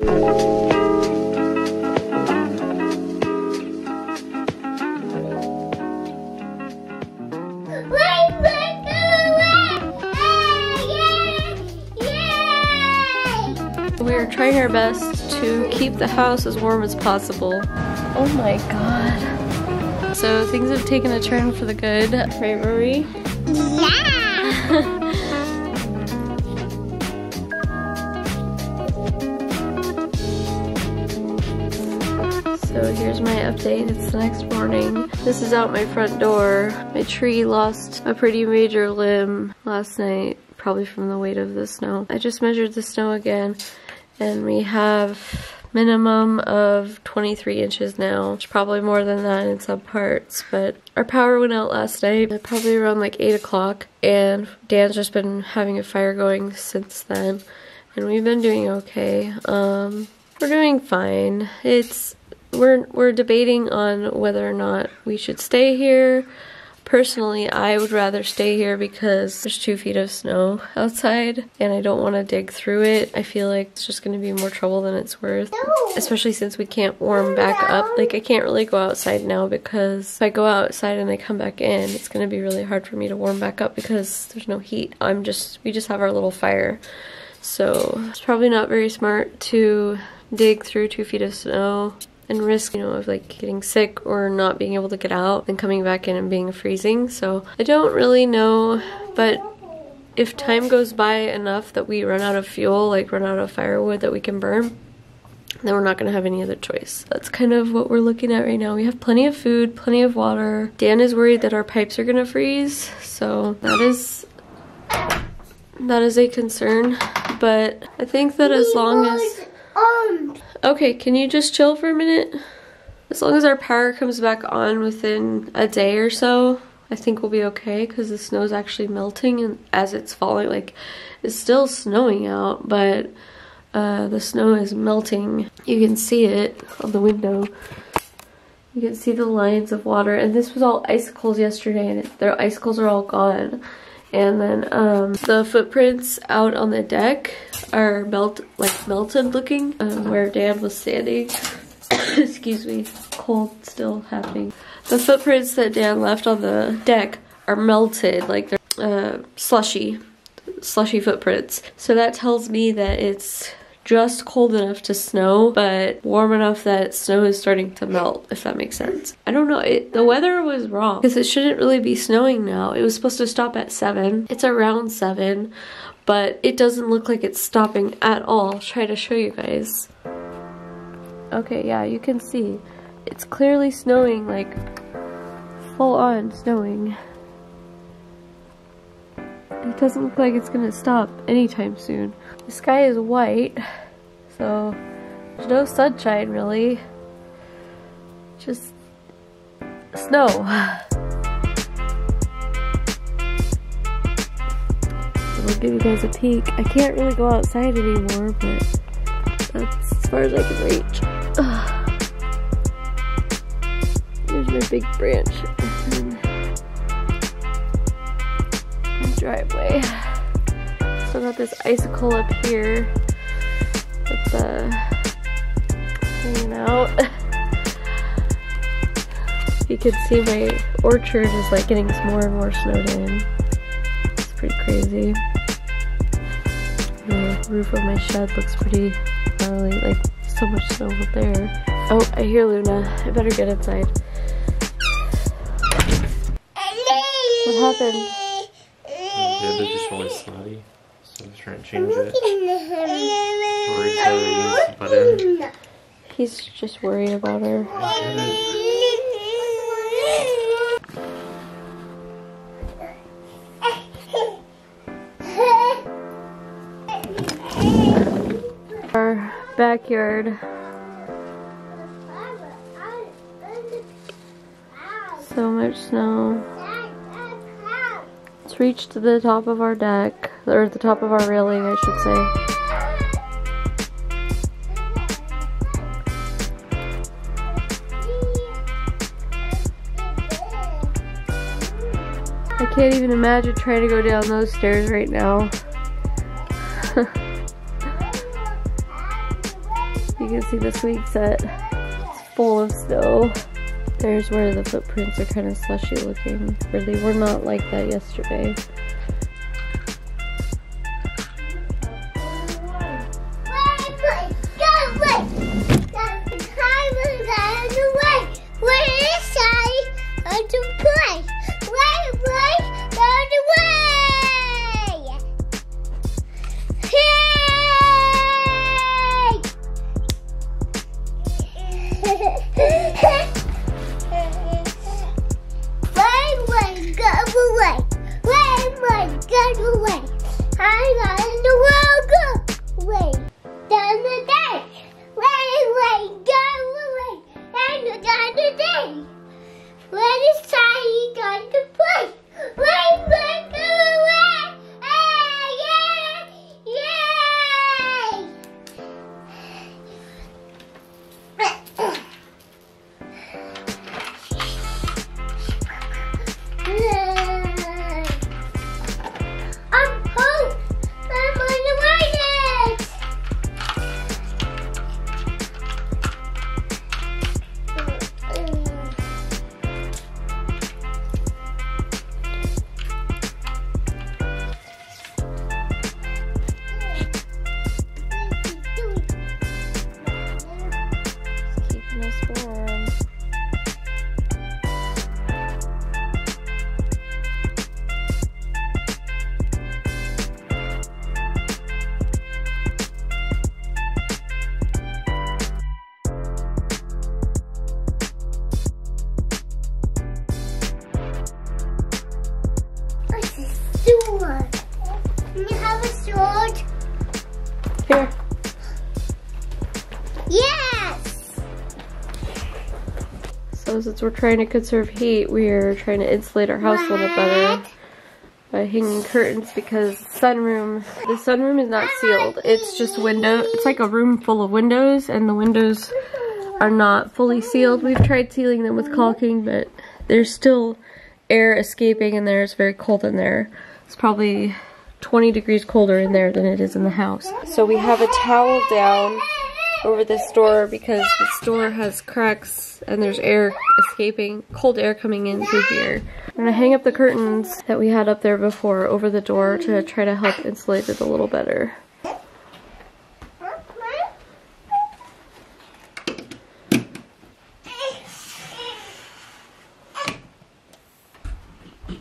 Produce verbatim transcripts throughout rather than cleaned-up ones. We're trying our best to keep the house as warm as possible. Oh my god. So things have taken a turn for the good. Right, Rory? Yeah! So here's my update, it's the next morning. This is out my front door. My tree lost a pretty major limb last night, probably from the weight of the snow. I just measured the snow again, and we have minimum of twenty-three inches now. It's probably more than that in some parts, but our power went out last night, probably around like eight o'clock, and Dan's just been having a fire going since then, and we've been doing okay. Um, we're doing fine. It's We're, we're debating on whether or not we should stay here. Personally, I would rather stay here because there's two feet of snow outside and I don't want to dig through it. I feel like it's just going to be more trouble than it's worth, especially since we can't warm back up. Like, I can't really go outside now because if I go outside and I come back in, it's going to be really hard for me to warm back up because there's no heat. I'm just, we just have our little fire. So it's probably not very smart to dig through two feet of snow and risk, you know, of like getting sick or not being able to get out and coming back in and being freezing. So I don't really know, but if time goes by enough that we run out of fuel, like run out of firewood that we can burn, then we're not going to have any other choice. That's kind of what we're looking at right now. We have plenty of food, plenty of water. Dan is worried that our pipes are going to freeze, so that is that is a concern, but I think that as long as... Okay, can you just chill for a minute? As long as our power comes back on within a day or so, I think we'll be okay because the snow's actually melting and as it's falling, like, it's still snowing out, but uh, the snow is melting. You can see it on the window. You can see the lines of water, and this was all icicles yesterday, and it, their icicles are all gone. And then um, the footprints out on the deck are melt like melted looking, um, where Dan was standing. Excuse me, cold still happening. The footprints that Dan left on the deck are melted, like they're uh, slushy, slushy footprints. So that tells me that it's just cold enough to snow, but warm enough that snow is starting to melt, if that makes sense. I don't know, it, the weather was wrong, because it shouldn't really be snowing now. It was supposed to stop at seven. It's around seven, but it doesn't look like it's stopping at all. I'll try to show you guys. Okay, yeah, you can see. It's clearly snowing, like, full-on snowing. It doesn't look like it's gonna stop anytime soon. The sky is white, so there's no sunshine really, just snow. I'll give you guys a peek. I can't really go outside anymore, but that's as far as I can reach. Ugh. There's my big branch and my driveway. I got this icicle up here that's uh, hanging out. You can see my orchard is like getting more and more snowed in. It's pretty crazy. The roof of my shed looks pretty gnarly, like so much snow up there. Oh, I hear Luna. I better get inside. What happened? Yeah, they're just really snotty. So I'm trying to change it. Button. He's just worried about her. Our backyard. So much snow. It's reached the top of our deck. Or the top of our railing, I should say. I can't even imagine trying to go down those stairs right now. you can see this week's set, it's full of snow. There's where the footprints are kind of slushy looking, or they were not like that yesterday. Since we're trying to conserve heat, we're trying to insulate our house what? a little better by hanging curtains, because sunroom, the sunroom is not sealed. It's just window. It's like a room full of windows, and the windows are not fully sealed. We've tried sealing them with caulking, but there's still air escaping in there. It's very cold in there. It's probably twenty degrees colder in there than it is in the house. So we have a towel down over this door because this door has cracks and there's air escaping, cold air coming in through here. I'm gonna hang up the curtains that we had up there before over the door to try to help insulate it a little better.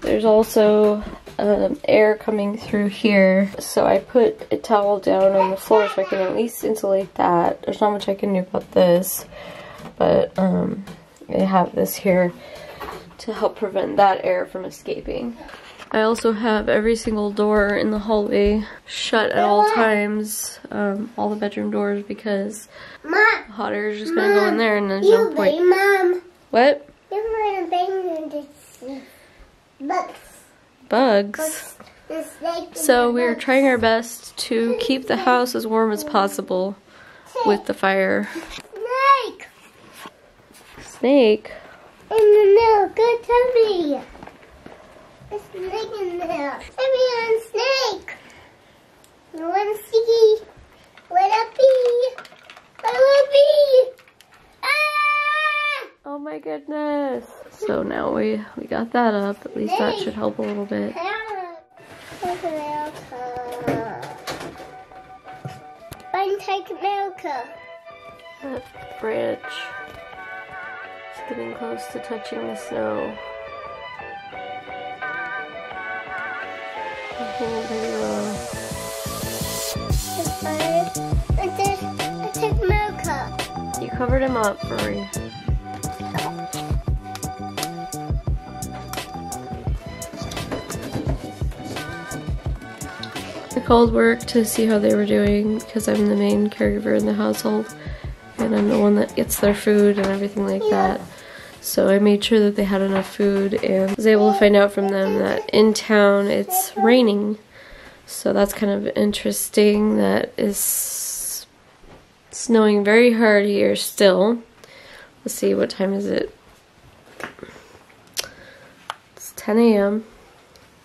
There's also um, air coming through here, so I put a towel down on the floor so I can at least insulate that. There's not much I can do about this, but um, I have this here to help prevent that air from escaping. I also have every single door in the hallway shut at all times, um, all the bedroom doors, because Mom, hot air is just going to go in there and there's no point. Mom, what? You're going to bang Bugs. Bugs. So we're trying our best to keep the house as warm as possible with the fire. Snake. Snake. In the milk. Go tell me. A snake in the milk. Tell me a snake. You want to see what a bee? What a bee? Oh my goodness. So now we, we got that up. At least that should help a little bit. That branch is getting close to touching the snow. I'm hanging very low. You covered him up, Rory. Called work to see how they were doing, because I'm the main caregiver in the household and I'm the one that gets their food and everything like that. So I made sure that they had enough food and was able to find out from them that in town it's raining. So that's kind of interesting that it's snowing very hard here still. Let's see, what time is it? It's ten A M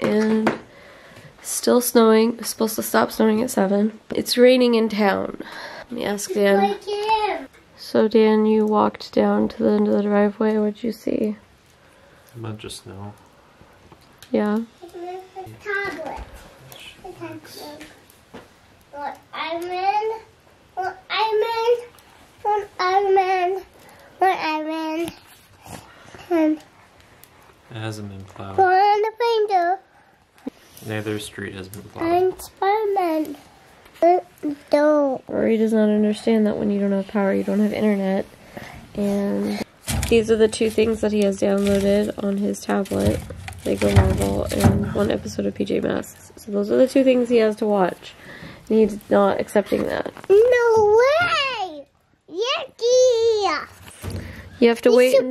and still snowing. It's supposed to stop snowing at seven. It's raining in town. Let me ask Dan. So Dan, you walked down to the end of the driveway, what'd you see? A bunch of snow. Yeah. It's a tablet. It's a tablet. What I'm in, what I'm in, what I'm in, what I'm in. It hasn't been plowed. One on the window. Neither street has been plowed. I'm Spider-Man. Don't. Rory does not understand that when you don't have power, you don't have internet. And these are the two things that he has downloaded on his tablet. Lego Marvel and one episode of P J Masks. So those are the two things he has to watch. And he's not accepting that. No way! Yucky! You have to we wait. Play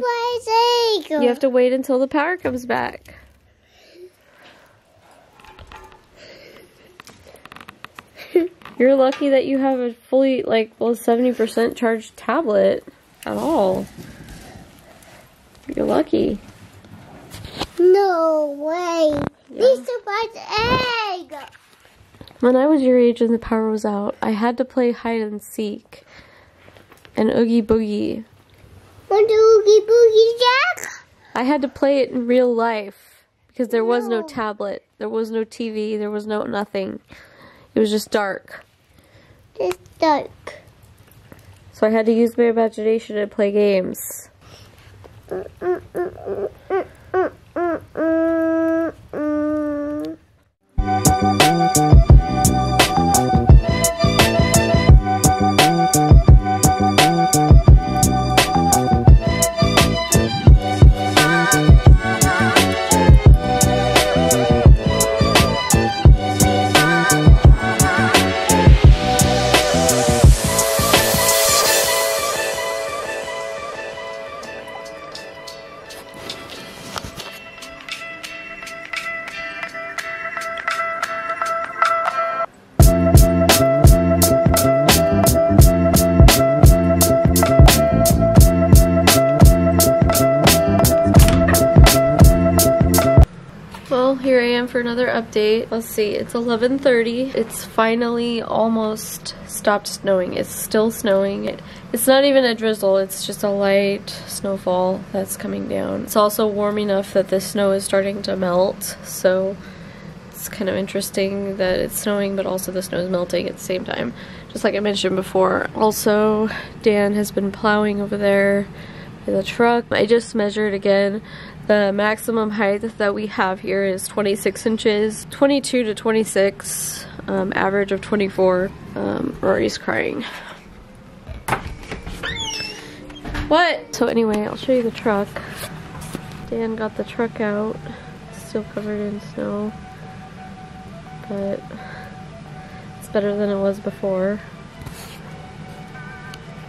you have to wait until the power comes back. You're lucky that you have a fully, like, well, seventy percent charged tablet at all. You're lucky. No way. Yeah. This is my egg. When I was your age and the power was out, I had to play hide and seek and Oogie Boogie. Want to Oogie Boogie, Jack? I had to play it in real life because there no. was no tablet, there was no T V, there was no nothing. It was just dark. Just dark. So I had to use my imagination and play games. Mm, mm, mm, mm, mm, mm, mm, mm, mm. For another update. Let's see, it's eleven thirty. It's finally almost stopped snowing. It's still snowing. It, it's not even a drizzle, it's just a light snowfall that's coming down. It's also warm enough that the snow is starting to melt, so it's kind of interesting that it's snowing but also the snow is melting at the same time, just like I mentioned before. Also, Dan has been plowing over there in the truck. I just measured again. The maximum height that we have here is twenty-six inches, twenty-two to twenty-six, um, average of twenty-four. Um, Rory's crying. What? So anyway, I'll show you the truck. Dan got the truck out. It's still covered in snow, but it's better than it was before.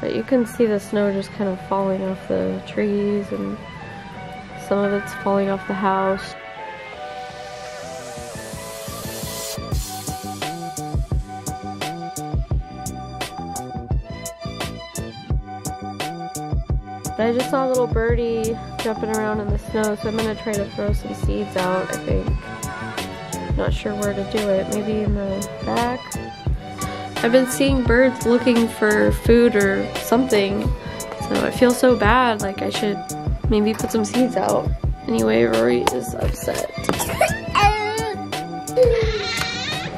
But you can see the snow just kind of falling off the trees, and some of it's falling off the house. But I just saw a little birdie jumping around in the snow, so I'm gonna try to throw some seeds out, I think. Not sure where to do it, maybe in the back? I've been seeing birds looking for food or something, so I feel so bad, like I should maybe put some seeds out. Anyway, Rory is upset.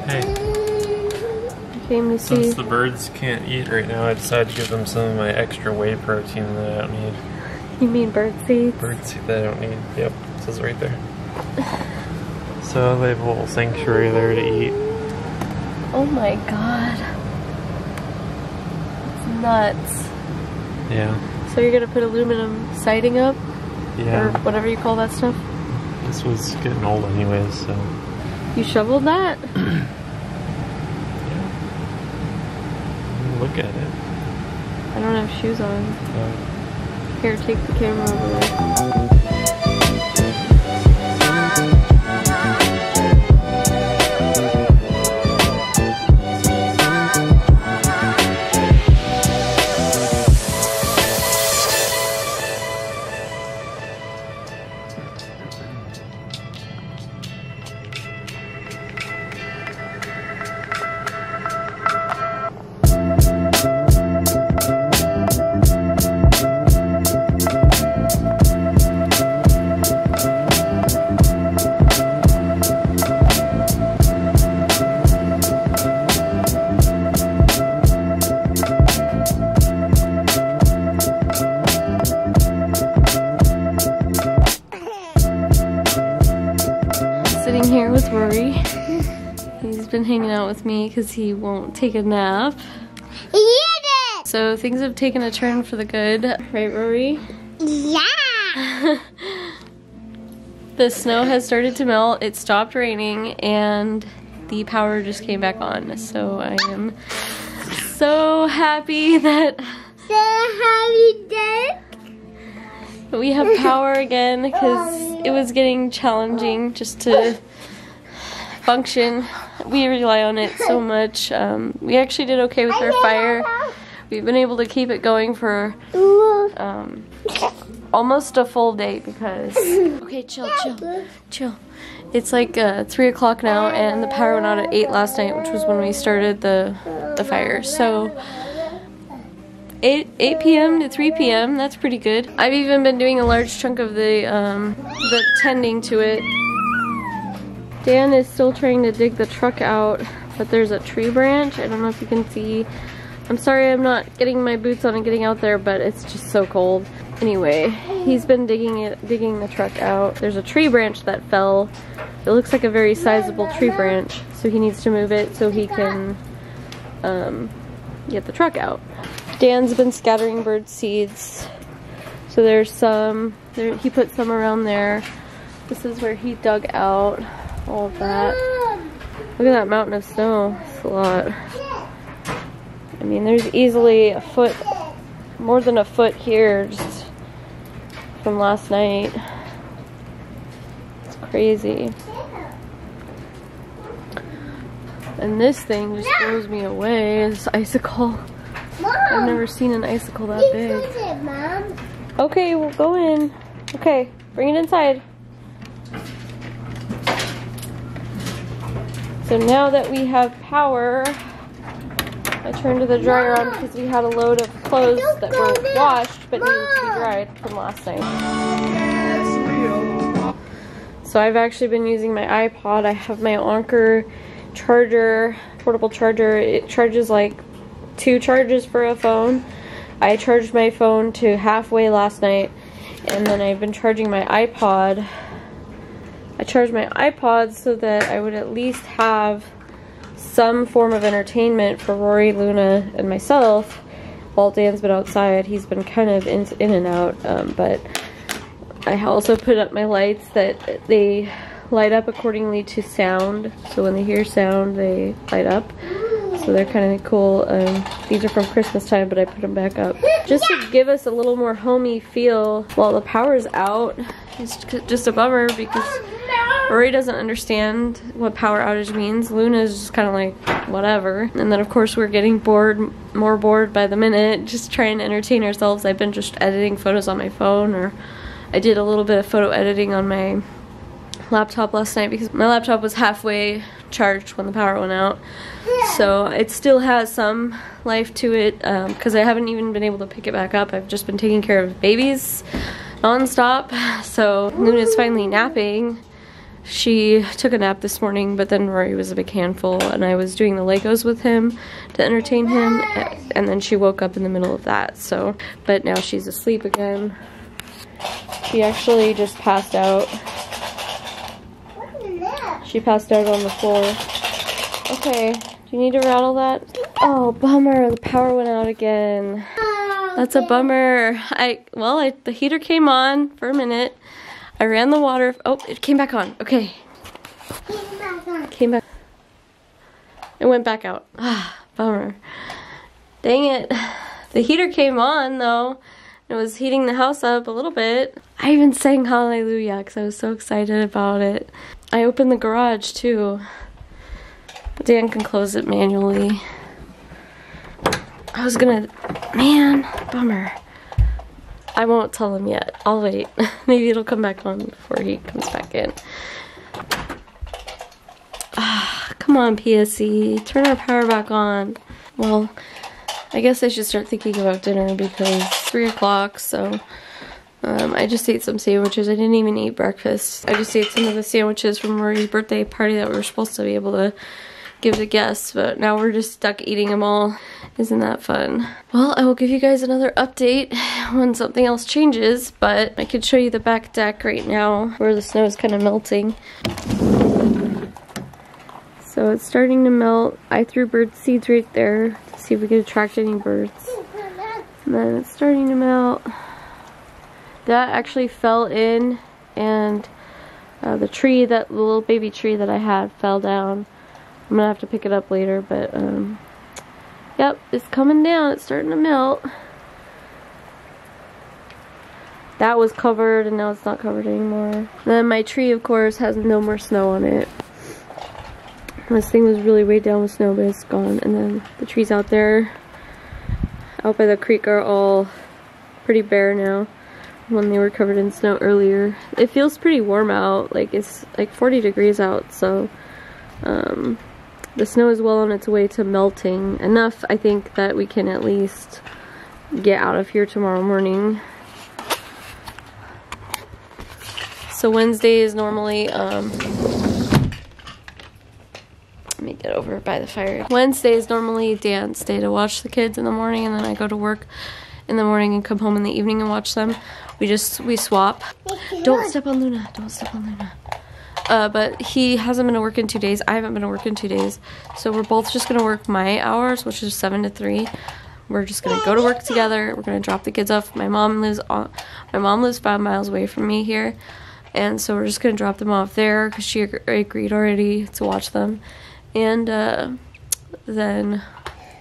Hey. I came to see. Since the birds can't eat right now, I decided to give them some of my extra whey protein that I don't need. You mean bird seeds? Bird seed that I don't need. Yep, it says right there. So they have a little sanctuary there to eat. Oh my god. It's nuts. Yeah. So you're gonna put aluminum siding up? Yeah. Or whatever you call that stuff? This was getting old anyways, so. You shoveled that? Yeah. Look at it. I don't have shoes on. Yeah. Here, take the camera over there. Thank you. hanging out with me because he won't take a nap. Yeah, it. So things have taken a turn for the good. Right, Rory? Yeah! The snow has started to melt. It stopped raining and the power just came back on. So I am so happy that... So happy that... we have power again, because it was getting challenging just to function. We rely on it so much. Um, we actually did okay with our fire. We've been able to keep it going for um, almost a full day because... Okay, chill, chill, chill. It's like uh, three o'clock now, and the power went out at eight last night, which was when we started the, the fire. So... eight p m to three p m That's pretty good. I've even been doing a large chunk of the um, the tending to it. Dan is still trying to dig the truck out, but there's a tree branch. I don't know if you can see. I'm sorry I'm not getting my boots on and getting out there, but it's just so cold. Anyway, he's been digging it, digging the truck out. There's a tree branch that fell. It looks like a very sizable tree branch, so he needs to move it so he can um, get the truck out. Dan's been scattering bird seeds, so there's some, there, he put some around there. This is where he dug out all of that. Look at that mountain of snow, it's a lot. I mean, there's easily a foot, more than a foot here, just from last night. It's crazy. And this thing just blows me away, this icicle. Mom, I've never seen an icicle that big. It, Mom. Okay, we'll go in. Okay, bring it inside. So now that we have power, I turned the dryer Mom. on because we had a load of clothes Don't that were there. washed but Mom. needed to be dried from last night. So I've actually been using my iPod. I have my Anker charger, portable charger. It charges like two charges for a phone. I charged my phone to halfway last night, and then I've been charging my iPod. I charged my iPod so that I would at least have some form of entertainment for Rory, Luna, and myself. While Dan's been outside, he's been kind of in, in and out, um, but I also put up my lights that they light up accordingly to sound, so when they hear sound, they light up. So they're kind of cool. Um, these are from Christmas time, but I put them back up just to give us a little more homey feel while the power's out. It's just a bummer because Rory doesn't understand what power outage means. Luna's just kind of like, whatever. And then of course we're getting bored, more bored by the minute, just trying to entertain ourselves. I've been just editing photos on my phone, or I did a little bit of photo editing on my laptop last night because my laptop was halfway charged when the power went out. So it still has some life to it because um, I haven't even been able to pick it back up. I've just been taking care of babies non-stop. So Luna's finally napping. She took a nap this morning, but then Rory was a big handful and I was doing the Legos with him to entertain him, and then she woke up in the middle of that. So, but now she's asleep again. She actually just passed out. She passed out on the floor. Okay, do you need to rattle that? Oh, bummer, the power went out again. That's a bummer. I, well, I, the heater came on for a minute. I ran the water, oh, it came back on, okay. Came back on. Came back. It went back out, ah, bummer. Dang it, the heater came on though. It was heating the house up a little bit. I even sang hallelujah because I was so excited about it. I opened the garage too. Dan can close it manually. I was gonna, man, bummer. I won't tell him yet. I'll wait. Maybe it'll come back on before he comes back in. Ah, come on, P S C, turn our power back on. Well, I guess I should start thinking about dinner because it's three o'clock, so um, I just ate some sandwiches. I didn't even eat breakfast. I just ate some of the sandwiches from Rory's birthday party that we were supposed to be able to give the guests, but now we're just stuck eating them all. Isn't that fun? Well, I will give you guys another update when something else changes, but I could show you the back deck right now where the snow is kind of melting. So it's starting to melt. I threw bird seeds right there to see if we could attract any birds. And then it's starting to melt. That actually fell in, and uh, the tree, that the little baby tree that I had, fell down. I'm gonna have to pick it up later, but um, yep, it's coming down. It's starting to melt. That was covered, and now it's not covered anymore. And then my tree, of course, has no more snow on it. This thing was really weighed down with snow, but it's gone. And then the trees out there, out by the creek, are all pretty bare now when they were covered in snow earlier. It feels pretty warm out, like it's like forty degrees out, so um, the snow is well on its way to melting. Enough, I think, that we can at least get out of here tomorrow morning. So Wednesday is normally, um, let me get over by the fire. Wednesday is normally dance day, to watch the kids in the morning, and then I go to work in the morning and come home in the evening and watch them. We just, we swap. Don't step on Luna, don't step on Luna. Uh, but he hasn't been to work in two days, I haven't been to work in two days. So we're both just gonna work my hours, which is seven to three. We're just gonna go to work together, we're gonna drop the kids off. My mom lives, on, my mom lives five miles away from me here. And so we're just going to drop them off there because she ag agreed already to watch them. And uh, then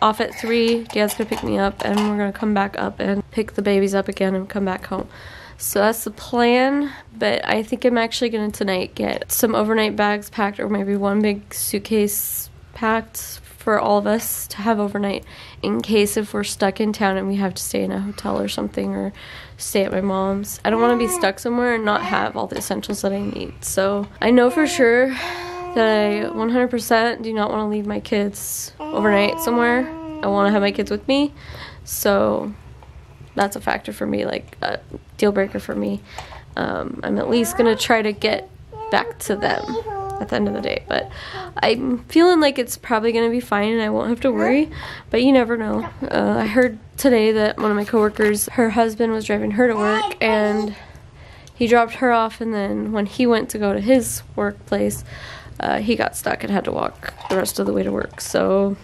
off at three, Dad's going to pick me up, and we're going to come back up and pick the babies up again and come back home. So that's the plan, but I think I'm actually going to tonight get some overnight bags packed, or maybe one big suitcase packed for all of us to have overnight in case if we're stuck in town and we have to stay in a hotel or something, or stay at my mom's. I don't want to be stuck somewhere and not have all the essentials that I need. So I know for sure that I one hundred percent do not want to leave my kids overnight somewhere. I want to have my kids with me. So that's a factor for me, like a deal breaker for me. Um, I'm at least going to try to get back to them at the end of the day, but I'm feeling like it's probably gonna be fine and I won't have to worry, but you never know. uh, I heard today that one of my coworkers, her husband was driving her to work, and he dropped her off, and then when he went to go to his workplace, uh, he got stuck and had to walk the rest of the way to work. So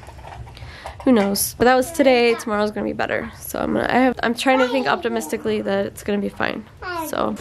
who knows, but that was today. Tomorrow's gonna be better. So I'm gonna, I have, I'm trying to think optimistically that it's gonna be fine. So